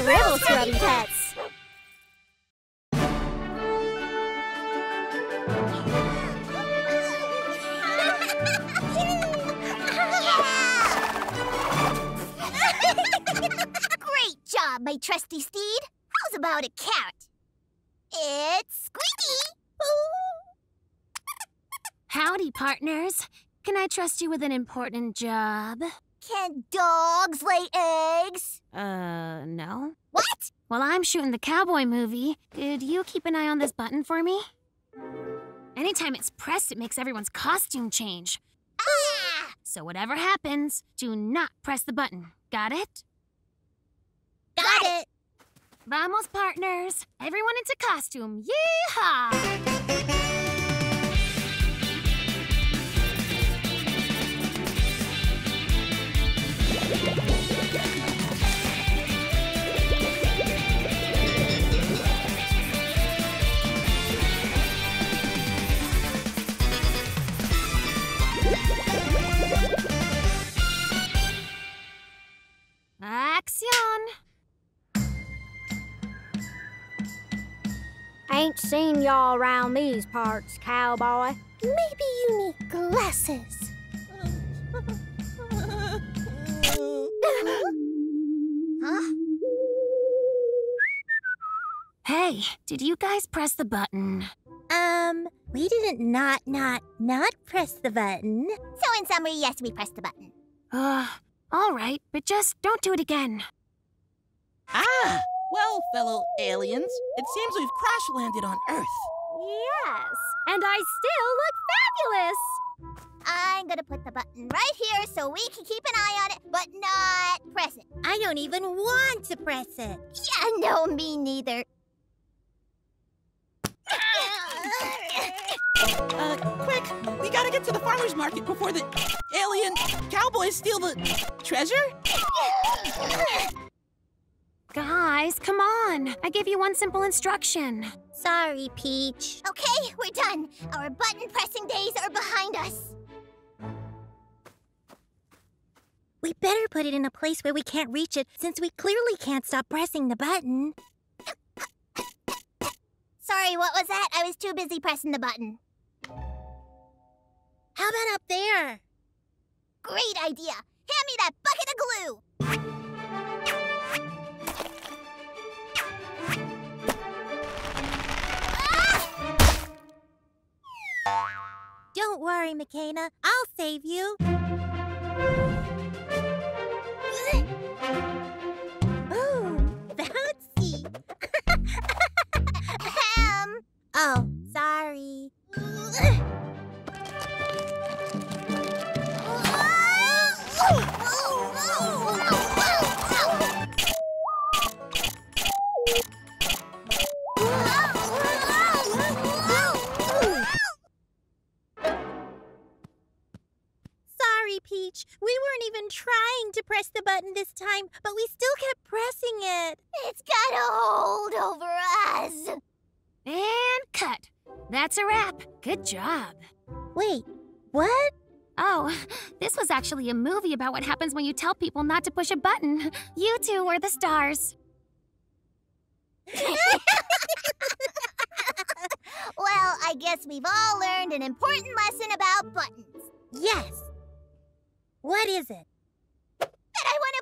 Scribble Scrubbie Pets! Great job, my trusty steed! How's about a carrot? It's squeaky! Howdy, partners. Can I trust you with an important job? Can dogs lay eggs? No. What? While I'm shooting the cowboy movie, could you keep an eye on this button for me? Anytime it's pressed, it makes everyone's costume change. Ah! So whatever happens, do not press the button. Got it? Got it! Vamos, partners. Everyone into costume. Yee-haw! Ain't seen y'all around these parts, cowboy. Maybe you need glasses. Huh? Hey, did you guys press the button? We didn't not press the button. So in summary, yes, we pressed the button. All right, but just don't do it again. Ah! Well, fellow aliens, it seems we've crash-landed on Earth. Yes, and I still look fabulous! I'm gonna put the button right here so we can keep an eye on it, but not press it. I don't even want to press it. Yeah, no, me neither. Quick, we gotta get to the farmer's market before the alien cowboys steal the treasure? Guys, come on. I give you one simple instruction. Sorry, Peach. Okay, we're done. Our button-pressing days are behind us. We better put it in a place where we can't reach it, since we clearly can't stop pressing the button. Sorry, what was that? I was too busy pressing the button. How about up there? Great idea. Hand me that bucket of glue. Don't worry, Makena. I'll save you. Ooh, bouncy. Oh, sorry. Peach, we weren't even trying to press the button this time, but we still kept pressing it. It's got a hold over us. And cut. That's a wrap. Good job. Wait, what? Oh, this was actually a movie about what happens when you tell people not to push a button. You two were the stars. Well, I guess we've all learned an important lesson about buttons. Yes. What is it? That I want